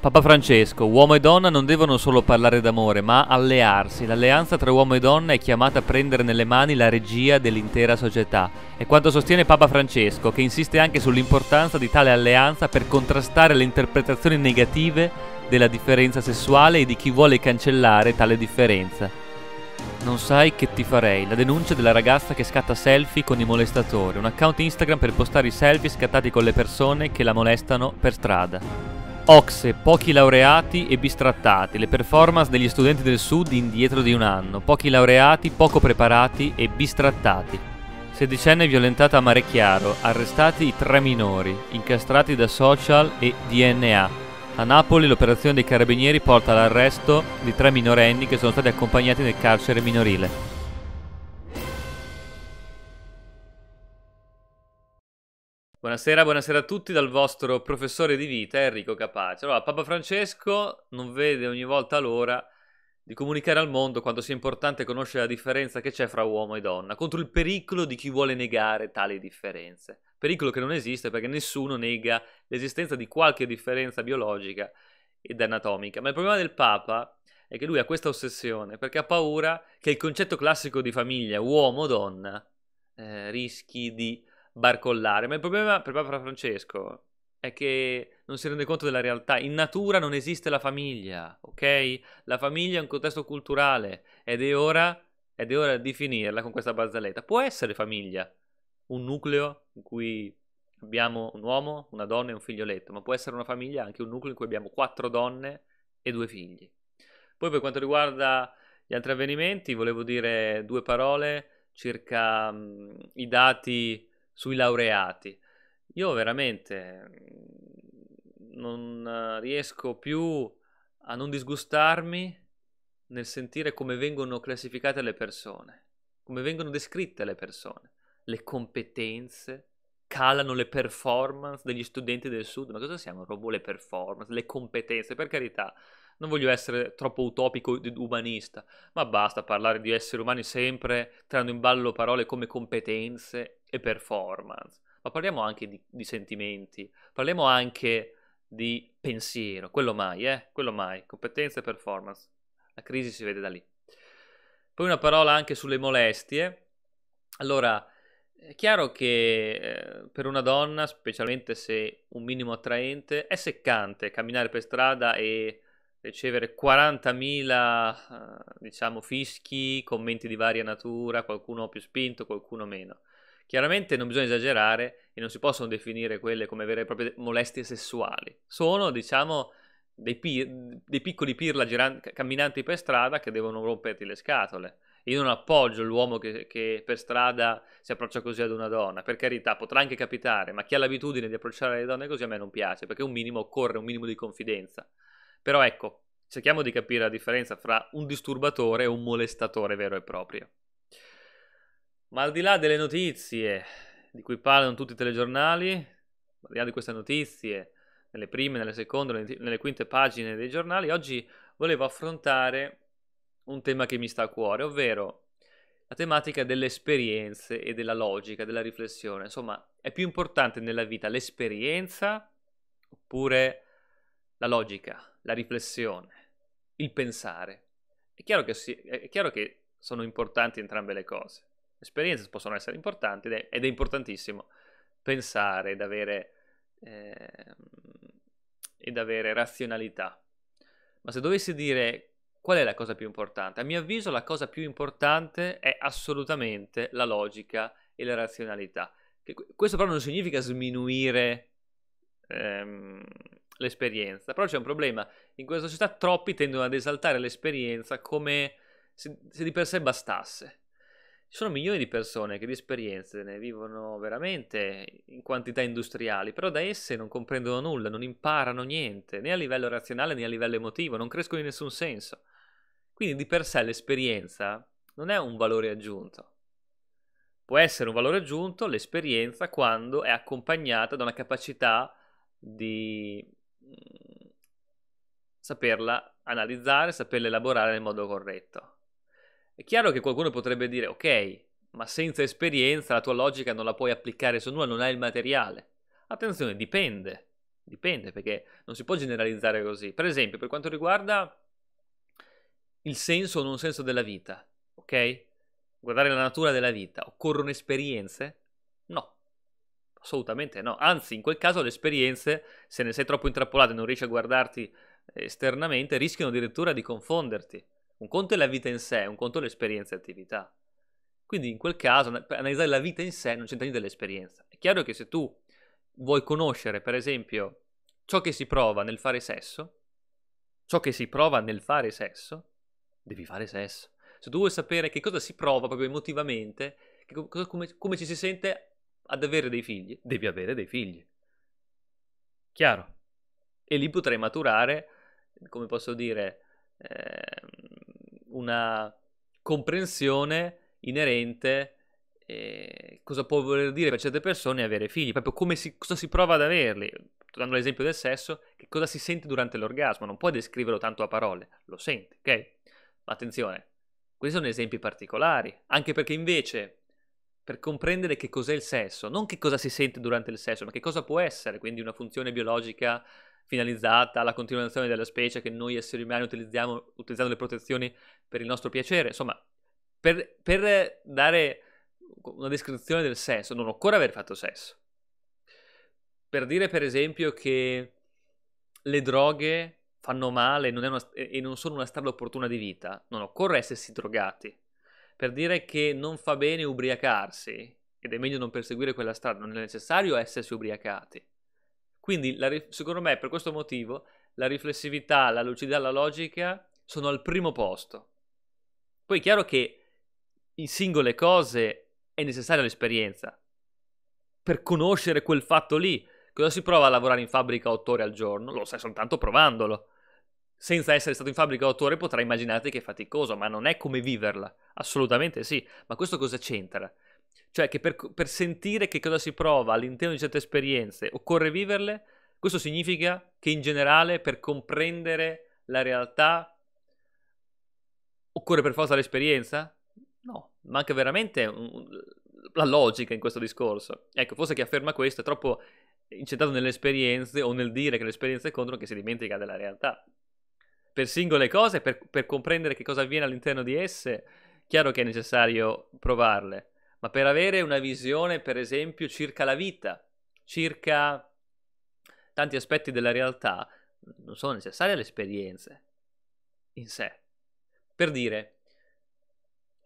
Papa Francesco, uomo e donna non devono solo parlare d'amore, ma allearsi. L'alleanza tra uomo e donna è chiamata a prendere nelle mani la regia dell'intera società. È quanto sostiene Papa Francesco, che insiste anche sull'importanza di tale alleanza per contrastare le interpretazioni negative della differenza sessuale e di chi vuole cancellare tale differenza. Non sai che ti farei, la denuncia della ragazza che scatta selfie con i molestatori, un account Instagram per postare i selfie scattati con le persone che la molestano per strada. Ocse, pochi laureati e bistrattati, le performance degli studenti del Sud indietro di un anno, pochi laureati, poco preparati e bistrattati. Sedicenne violentata a Marechiaro, arrestati i 3 minori, incastrati da social e DNA. A Napoli l'operazione dei carabinieri porta all'arresto di 3 minorenni che sono stati accompagnati nel carcere minorile. Buonasera a tutti dal vostro professore di vita Enrico Capace. Allora, Papa Francesco non vede ogni volta l'ora di comunicare al mondo quanto sia importante conoscere la differenza che c'è fra uomo e donna, contro il pericolo di chi vuole negare tali differenze. Pericolo che non esiste, perché nessuno nega l'esistenza di qualche differenza biologica ed anatomica. Ma il problema del Papa è che lui ha questa ossessione, perché ha paura che il concetto classico di famiglia uomo-donna rischi di barcollare. Ma il problema per Papa Francesco è che non si rende conto della realtà. In natura non esiste la famiglia, ok? La famiglia è un contesto culturale ed è ora di finirla con questa barzelletta. Può essere famiglia un nucleo in cui abbiamo un uomo, una donna e un figlioletto, ma può essere una famiglia anche un nucleo in cui abbiamo 4 donne e 2 figli. Poi per quanto riguarda gli altri avvenimenti volevo dire 2 parole circa i dati sui laureati. Io veramente non riesco più a non disgustarmi nel sentire come vengono classificate le persone, come vengono descritte le persone, le competenze, calano le performance degli studenti del Sud. Ma cosa siamo, robot? Le performance, le competenze, per carità, non voglio essere troppo utopico ed umanista, ma basta parlare di esseri umani sempre tirando in ballo parole come competenze e performance, ma parliamo anche di sentimenti, parliamo anche di pensiero, quello mai, competenza e performance, la crisi si vede da lì. Poi una parola anche sulle molestie. Allora, è chiaro che per una donna, specialmente se un minimo attraente, è seccante camminare per strada e ricevere 40.000 diciamo fischi, commenti di varia natura, qualcuno più spinto, qualcuno meno. Chiaramente non bisogna esagerare e non si possono definire quelle come vere e proprie molestie sessuali. Sono, diciamo, dei piccoli pirla camminanti per strada che devono romperti le scatole. Io non appoggio l'uomo che per strada si approccia così ad una donna. Per carità, potrà anche capitare, ma chi ha l'abitudine di approcciare le donne così a me non piace, perché un minimo occorre, un minimo di confidenza. Però ecco, cerchiamo di capire la differenza fra un disturbatore e un molestatore vero e proprio. Ma al di là delle notizie di cui parlano tutti i telegiornali, al di là di queste notizie, nelle prime, nelle seconde, nelle quinte pagine dei giornali, oggi volevo affrontare un tema che mi sta a cuore, ovvero la tematica delle esperienze e della logica, della riflessione. Insomma, è più importante nella vita l'esperienza oppure la logica, la riflessione, il pensare? È chiaro che sono importanti entrambe le cose. Le esperienze possono essere importanti ed è importantissimo pensare ed avere razionalità. Ma se dovessi dire qual è la cosa più importante, a mio avviso la cosa più importante è assolutamente la logica e la razionalità. Questo però non significa sminuire l'esperienza, però c'è un problema. In questa società troppi tendono ad esaltare l'esperienza come se di per sé bastasse. Ci sono milioni di persone che di esperienze ne vivono veramente in quantità industriali, però da esse non comprendono nulla, non imparano niente, né a livello razionale né a livello emotivo, non crescono in nessun senso. Quindi di per sé l'esperienza non è un valore aggiunto. Può essere un valore aggiunto l'esperienza quando è accompagnata da una capacità di saperla analizzare, saperla elaborare nel modo corretto. È chiaro che qualcuno potrebbe dire, ok, ma senza esperienza la tua logica non la puoi applicare su nulla, non hai il materiale. Attenzione, dipende. Dipende, perché non si può generalizzare così. Per esempio, per quanto riguarda il senso o non senso della vita, ok? Guardare la natura della vita, occorrono esperienze? No, assolutamente no. Anzi, in quel caso le esperienze, se ne sei troppo intrappolato e non riesci a guardarti esternamente, rischiano addirittura di confonderti. Un conto è la vita in sé, un conto è l'esperienza e attività. Quindi in quel caso, per analizzare la vita in sé non c'entra niente dell'esperienza. È chiaro che se tu vuoi conoscere, per esempio, ciò che si prova nel fare sesso, devi fare sesso. Se tu vuoi sapere che cosa si prova proprio emotivamente, che come ci si sente ad avere dei figli, devi avere dei figli. Chiaro? E lì potrai maturare, come posso dire, una comprensione inerente cosa può voler dire per certe persone avere figli, proprio come cosa si prova ad averli. Dando l'esempio del sesso, che cosa si sente durante l'orgasmo, non puoi descriverlo tanto a parole, lo senti, ok? Ma attenzione, questi sono esempi particolari, anche perché invece per comprendere che cos'è il sesso, non che cosa si sente durante il sesso, ma che cosa può essere, quindi una funzione biologica finalizzata alla continuazione della specie che noi esseri umani utilizziamo utilizzando le protezioni per il nostro piacere, insomma, per dare una descrizione del sesso non occorre aver fatto sesso. Per dire per esempio che le droghe fanno male e non sono una strada opportuna di vita, non occorre essersi drogati. Per dire che non fa bene ubriacarsi ed è meglio non perseguire quella strada, non è necessario essersi ubriacati. Quindi secondo me per questo motivo la riflessività, la lucidità, la logica sono al primo posto. Poi è chiaro che in singole cose è necessaria l'esperienza per conoscere quel fatto lì. Cosa si prova a lavorare in fabbrica 8 ore al giorno? Lo sai soltanto provandolo. Senza essere stato in fabbrica 8 ore potrai immaginarti che è faticoso, ma non è come viverla. Assolutamente sì. Ma questo cosa c'entra? Cioè che per sentire che cosa si prova all'interno di certe esperienze occorre viverle, questo significa che in generale per comprendere la realtà occorre per forza l'esperienza? No, manca veramente la logica in questo discorso. Ecco, forse chi afferma questo è troppo incentrato nelle esperienze o nel dire che le esperienze contano, che si dimentica della realtà. Per singole cose, per comprendere che cosa avviene all'interno di esse, chiaro che è necessario provarle, ma per avere una visione, per esempio, circa la vita, circa tanti aspetti della realtà, non sono necessarie le esperienze in sé. Per dire,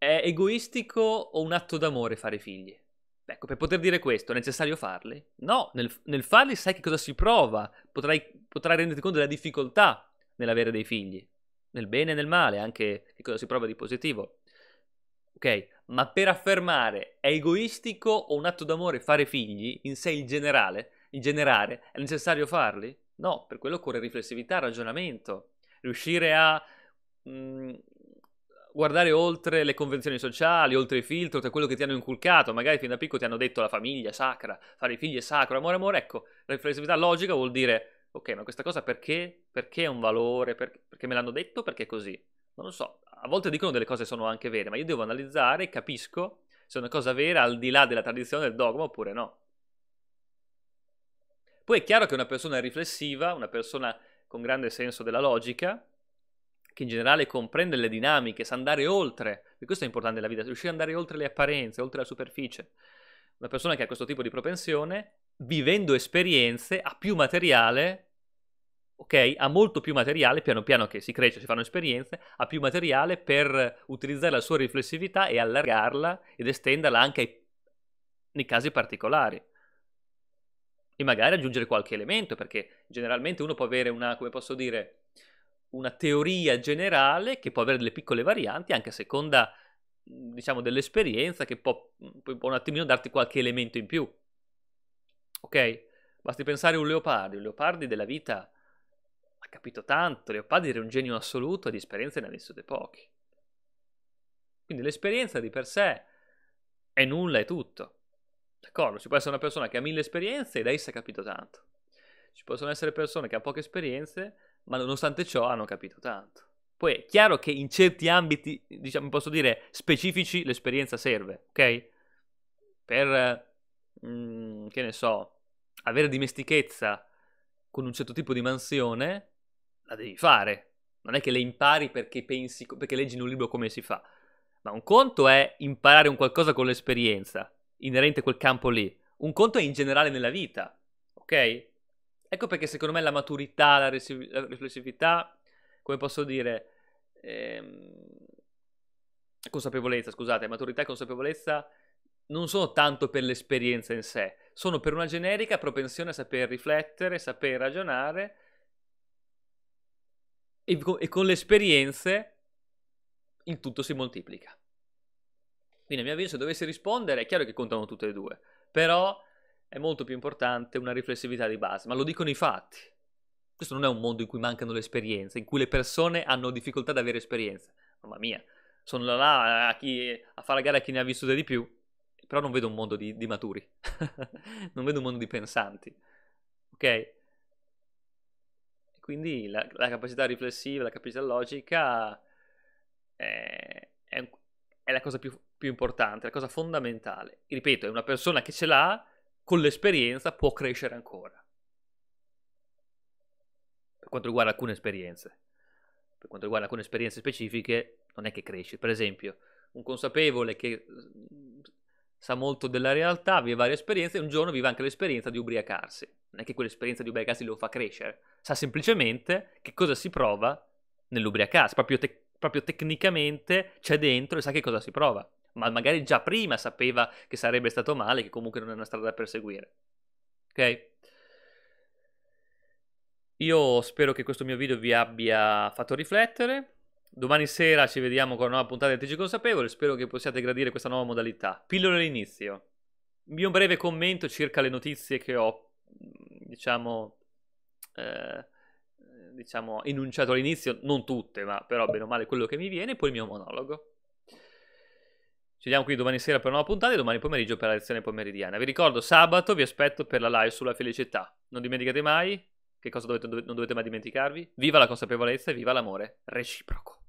è egoistico o un atto d'amore fare figli? Ecco, per poter dire questo, è necessario farli? No, nel farli sai che cosa si prova, potrai renderti conto della difficoltà nell'avere dei figli, nel bene e nel male, anche che cosa si prova di positivo. Ok, ma per affermare è egoistico o un atto d'amore fare figli, in sé il generare, è necessario farli? No, per quello occorre riflessività, ragionamento, riuscire a guardare oltre le convenzioni sociali, oltre i filtri, oltre quello che ti hanno inculcato, magari fin da piccolo ti hanno detto la famiglia è sacra, fare i figli è sacro, amore, ecco, la riflessività logica vuol dire, ok, ma questa cosa perché? Perché è un valore? Perché me l'hanno detto? Perché è così? Non lo so, a volte dicono delle cose che sono anche vere, ma io devo analizzare, capisco se è una cosa vera al di là della tradizione, del dogma oppure no. Poi è chiaro che una persona riflessiva, una persona con grande senso della logica, che in generale comprende le dinamiche, sa andare oltre, perché questo è importante nella vita, riuscire ad andare oltre le apparenze, oltre la superficie. Una persona che ha questo tipo di propensione, vivendo esperienze, ha più materiale, ok? Ha molto più materiale, piano piano che si cresce, si fanno esperienze, ha più materiale per utilizzare la sua riflessività e allargarla ed estenderla anche nei casi particolari. E magari aggiungere qualche elemento, perché generalmente uno può avere una, come posso dire, una teoria generale che può avere delle piccole varianti anche a seconda, diciamo, dell'esperienza, che può un attimino darti qualche elemento in più. Ok? Basti pensare a un Leopardi della vita ha capito tanto, Leopardi era un genio assoluto e di esperienze ne ha vissute pochi. Quindi l'esperienza di per sé è nulla, è tutto. D'accordo? Ci può essere una persona che ha 1000 esperienze e da essa ha capito tanto. Ci possono essere persone che hanno poche esperienze, ma nonostante ciò hanno capito tanto. Poi è chiaro che in certi ambiti, diciamo, posso dire, specifici, l'esperienza serve, ok? Per, che ne so, avere dimestichezza con un certo tipo di mansione, la devi fare. Non è che le impari perché pensi, perché leggi in un libro come si fa. Ma un conto è imparare un qualcosa con l'esperienza, inerente a quel campo lì. Un conto è in generale nella vita, ok? Ecco perché secondo me la maturità, la riflessività, come posso dire, consapevolezza, scusate, maturità e consapevolezza non sono tanto per l'esperienza in sé, sono per una generica propensione a saper riflettere, saper ragionare e con le esperienze il tutto si moltiplica. Quindi a mio avviso, se dovessi rispondere, è chiaro che contano tutte e due, però è molto più importante una riflessività di base, ma lo dicono i fatti. Questo non è un mondo in cui mancano le esperienze, in cui le persone hanno difficoltà ad avere esperienza. Mamma mia, sono là a fare la gara a chi ne ha vissute di più. Però non vedo un mondo di maturi, non vedo un mondo di pensanti, ok? Quindi la capacità riflessiva, la capacità logica è la cosa più importante, la cosa fondamentale. Ripeto, è una persona che ce l'ha, con l'esperienza può crescere ancora. Per quanto riguarda alcune esperienze, per quanto riguarda alcune esperienze specifiche, non è che cresce. Per esempio, un consapevole che sa molto della realtà, vive varie esperienze, e un giorno vive anche l'esperienza di ubriacarsi. Non è che quell'esperienza di ubriacarsi lo fa crescere, sa semplicemente che cosa si prova nell'ubriacarsi, proprio tecnicamente c'è dentro e sa che cosa si prova, ma magari già prima sapeva che sarebbe stato male, che comunque non è una strada da perseguire, ok? Io spero che questo mio video vi abbia fatto riflettere. Domani sera ci vediamo con una nuova puntata di TG Consapevole, spero che possiate gradire questa nuova modalità. Pillole all'inizio. Il mio breve commento circa le notizie che ho, diciamo enunciato all'inizio, non tutte, ma però bene o male quello che mi viene, poi il mio monologo. Ci vediamo qui domani sera per una nuova puntata e domani pomeriggio per la lezione pomeridiana. Vi ricordo, sabato vi aspetto per la live sulla felicità. Non dimenticate mai che cosa non dovete mai dimenticarvi. Viva la consapevolezza e viva l'amore reciproco.